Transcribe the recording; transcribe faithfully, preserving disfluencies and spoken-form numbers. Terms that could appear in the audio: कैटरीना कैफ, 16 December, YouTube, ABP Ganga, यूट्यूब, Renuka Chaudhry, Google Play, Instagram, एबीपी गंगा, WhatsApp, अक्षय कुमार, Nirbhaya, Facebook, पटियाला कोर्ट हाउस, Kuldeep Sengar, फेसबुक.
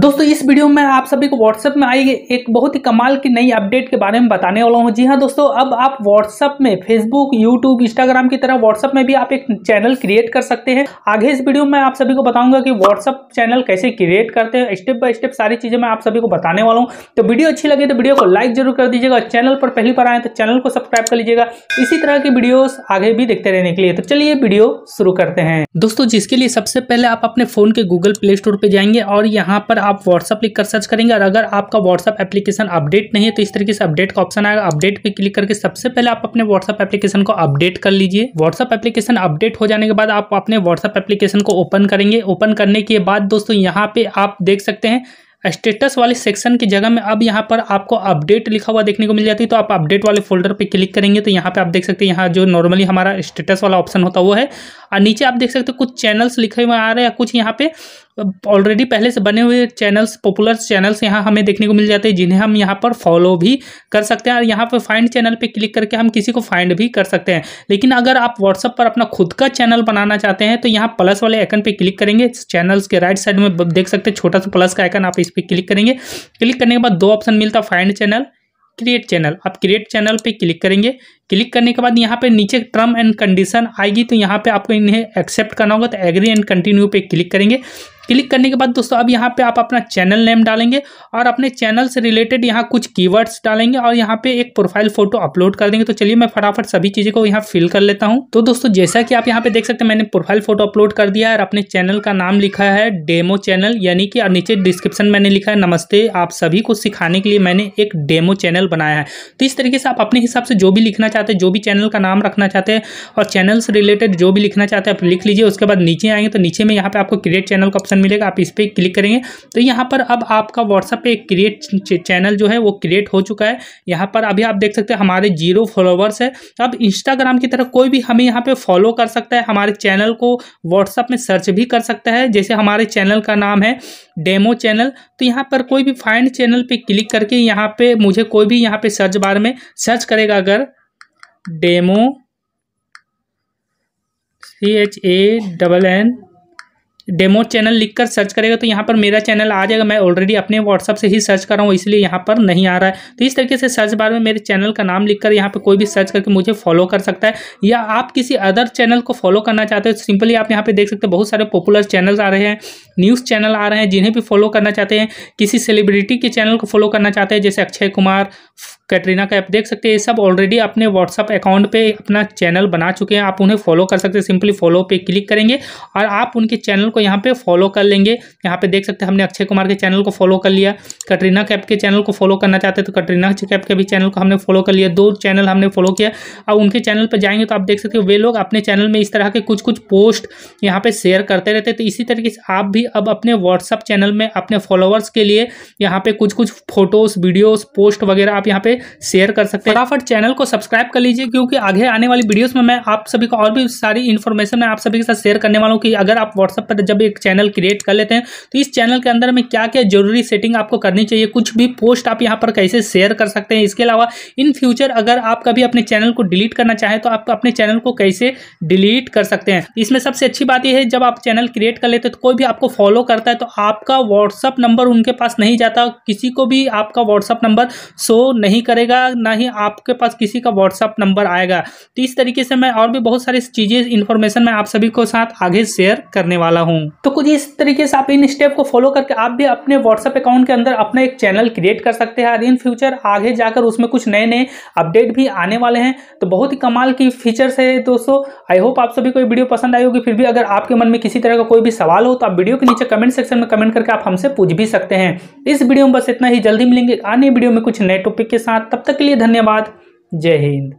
दोस्तों इस वीडियो में आप सभी को WhatsApp में आई एक बहुत ही कमाल की नई अपडेट के बारे में बताने वाला हूँ। जी हाँ दोस्तों, अब आप WhatsApp में Facebook, YouTube, Instagram की तरह WhatsApp में भी आप एक चैनल क्रिएट कर सकते हैं। आगे इस वीडियो में आप सभी को बताऊंगा कि WhatsApp चैनल कैसे क्रिएट करते हैं, स्टेप बाय स्टेप सारी चीज़ें मैं आप सभी को बताने वाला हूँ। तो वीडियो अच्छी लगे तो वीडियो को लाइक जरूर कर दीजिएगा, चैनल पर पहली बार आए तो चैनल को सब्सक्राइब कर लीजिएगा, इसी तरह की वीडियोज़ आगे भी देखते रहने के लिए। तो चलिए वीडियो शुरू करते हैं। दोस्तों जिसके लिए सबसे पहले आप अपने फ़ोन के गूगल प्ले स्टोर पर जाएंगे और यहाँ पर आप WhatsApp लिखकर सर्च करेंगे। और अगर आपका WhatsApp एप्लीकेशन अपडेट नहीं है तो इस तरीके से अपडेट का ऑप्शन आएगा, अपडेट पे क्लिक करके सबसे पहले आप अपने WhatsApp एप्लीकेशन को अपडेट कर लीजिए। WhatsApp एप्लीकेशन अपडेट हो जाने के बाद आप अपने WhatsApp एप्लीकेशन को ओपन करेंगे। ओपन करने के बाद दोस्तों यहाँ पे आप देख सकते हैं स्टेटस वाले सेक्शन की जगह में अब यहाँ पर आपको अपडेट लिखा हुआ देखने को मिल जाती है। तो आप अपडेट वाले फोल्डर पे क्लिक करेंगे तो यहाँ पे आप देख सकते हैं, यहाँ जो नॉर्मली हमारा स्टेटस वाला ऑप्शन होता है वो है। और नीचे आप देख सकते हैं कुछ चैनल्स लिखे हुए आ रहे हैं, कुछ यहाँ पे ऑलरेडी पहले से बने हुए चैनल्स, पॉपुलर चैनल्स यहाँ हमें देखने को मिल जाते हैं जिन्हें हम यहाँ पर फॉलो भी कर सकते हैं। और यहाँ पर फाइंड चैनल पे क्लिक करके हम किसी को फाइंड भी कर सकते हैं। लेकिन अगर आप WhatsApp पर अपना खुद का चैनल बनाना चाहते हैं तो यहाँ प्लस वाले आइकन पे क्लिक करेंगे। चैनल्स के राइट साइड में देख सकते हैं छोटा सा प्लस का आइकन, आप इस पर क्लिक करेंगे। क्लिक करने के बाद दो ऑप्शन मिलता है, फाइंड चैनल, क्रिएट चैनल। आप क्रिएट चैनल पे क्लिक करेंगे। क्लिक करने के बाद यहाँ पे नीचे टर्म एंड कंडीशन आएगी तो यहाँ पे आपको इन्हें एक्सेप्ट करना होगा। तो एग्री एंड कंटिन्यू पे क्लिक करेंगे। क्लिक करने के बाद दोस्तों अब यहाँ पे आप अपना चैनल नेम डालेंगे और अपने चैनल से रिलेटेड यहाँ कुछ कीवर्ड्स डालेंगे और यहाँ पे एक प्रोफाइल फोटो अपलोड कर देंगे। तो चलिए मैं फटाफट सभी चीज़ें को यहाँ फिल कर लेता हूँ। तो दोस्तों जैसा कि आप यहाँ पे देख सकते हैं मैंने प्रोफाइल फोटो अपलोड कर दिया है और अपने चैनल का नाम लिखा है डेमो चैनल, यानी कि और नीचे डिस्क्रिप्शन मैंने लिखा है नमस्ते आप सभी को सिखाने के लिए मैंने एक डेमो चैनल बनाया है। तो इस तरीके से आप अपने हिसाब से जो भी लिखना चाहते हैं, जो भी चैनल का नाम रखना चाहते हैं और चैनल से रिलेटेड जो भी लिखना चाहते हैं आप लिख लीजिए। उसके बाद नीचे आएंगे तो नीचे में यहाँ पे आपको क्रिएट चैनल का मिलेगा, आप इस पर क्लिक करेंगे। तो यहाँ पर अब आपका WhatsApp पे क्रिएट चैनल जो है वो क्रिएट हो चुका है। यहाँ पर अभी आप देख सकते हैं हमारे जीरो फॉलोवर्स है। अब Instagram की तरह कोई भी हमें यहाँ पे फॉलो कर सकता है, हमारे चैनल को WhatsApp में सर्च भी कर सकता है। जैसे हमारे चैनल का नाम है डेमो चैनल, तो यहाँ पर कोई भी फाइंड चैनल पे क्लिक करके यहाँ पे मुझे कोई भी यहाँ पे सर्च बार में सर्च करेगा, अगर demo C H A double N demo channel लिखकर सर्च करेगा तो यहाँ पर मेरा चैनल आ जाएगा। मैं ऑलरेडी अपने WhatsApp से ही सर्च कर रहा हूँ इसलिए यहाँ पर नहीं आ रहा है। तो इस तरीके से सर्च बार में मेरे चैनल का नाम लिखकर यहाँ पर कोई भी सर्च करके मुझे फॉलो कर सकता है। या आप किसी अदर चैनल को फॉलो करना चाहते हो तो सिंपली आप यहाँ पर देख सकते हैं बहुत सारे पॉपुलर चैनल्स आ रहे हैं, न्यूज़ चैनल आ रहे हैं जिन्हें भी फॉलो करना चाहते हैं। किसी सेलिब्रिटी के चैनल को फॉलो करना चाहते हैं जैसे अक्षय कुमार, कैटरीना कैफ, देख सकते हैं ये सब ऑलरेडी अपने WhatsApp अकाउंट पे अपना चैनल बना चुके हैं। आप उन्हें फॉलो कर सकते हैं, सिंपली फॉलो पे क्लिक करेंगे और आप उनके चैनल को यहाँ पे फॉलो कर लेंगे। यहाँ पे देख सकते हैं हमने अक्षय कुमार के चैनल को फॉलो कर लिया, कैटरीना कैफ के चैनल को फॉलो करना चाहते हैं तो कैटरीना कैफ के भी चैनल को हमने फॉलो कर लिया। दो चैनल हमने फॉलो किया। अब उनके चैनल पर जाएंगे तो आप देख सकते हो वे लोग अपने चैनल में इस तरह के कुछ कुछ पोस्ट यहाँ पर शेयर करते रहते हैं। तो इसी तरीके से आप भी अब अपने WhatsApp चैनल में अपने फॉलोअर्स के लिए यहाँ पर कुछ कुछ फोटोज़, वीडियोज़, पोस्ट वगैरह आप यहाँ पे शेयर कर सकते हैं। फटाफट चैनल को सब्सक्राइब कर लीजिए क्योंकि आगे आने वाली वीडियोस में मैं आप सभी को और भी सारी इन्फॉर्मेशन मैं आप सभी के साथ शेयर करने वाला हूँ कि अगर आप WhatsApp पर जब एक चैनल क्रिएट कर लेते हैं तो इस चैनल के अंदर में क्या क्या जरूरी सेटिंग आपको करनी चाहिए, कुछ भी पोस्ट आप यहाँ पर कैसे शेयर कर सकते हैं। इसके अलावा इन फ्यूचर अगर आप कभी अपने चैनल को डिलीट करना चाहें तो आप अपने चैनल को कैसे डिलीट कर सकते हैं। इसमें सबसे अच्छी बात यह है जब आप चैनल क्रिएट कर लेते हैं तो कोई भी आपको फॉलो करता है तो आपका WhatsApp नंबर उनके पास नहीं जाता, किसी को भी आपका WhatsApp नंबर शो नहीं करेगा, ना ही आपके पास किसी का WhatsApp नंबर आएगा। तो इस तरीके से मैं और भी बहुत सारी चीजें, इन्फॉर्मेशन मैं आप सभी को साथ आगे शेयर करने वाला हूं। तो कुछ इस तरीके से आप इन स्टेप को फॉलो करके आप भी अपने WhatsApp अकाउंट के अंदर अपना एक चैनल क्रिएट कर सकते हैं और इन फ्यूचर आगे जाकर उसमें कुछ नए नए अपडेट भी आने वाले हैं। तो बहुत ही कमाल की फीचर्स है दोस्तों। आई होप आप सभी को वीडियो पसंद आई होगी। फिर भी अगर आपके मन में किसी तरह का कोई भी सवाल हो तो आप वीडियो के नीचे कमेंट सेक्शन में कमेंट करके आप हमसे पूछ भी सकते हैं। इस वीडियो में बस इतना ही, जल्दी मिलेंगे आने वीडियो में कुछ नए टॉपिक के साथ। तब तक के लिए धन्यवाद, जय हिंद।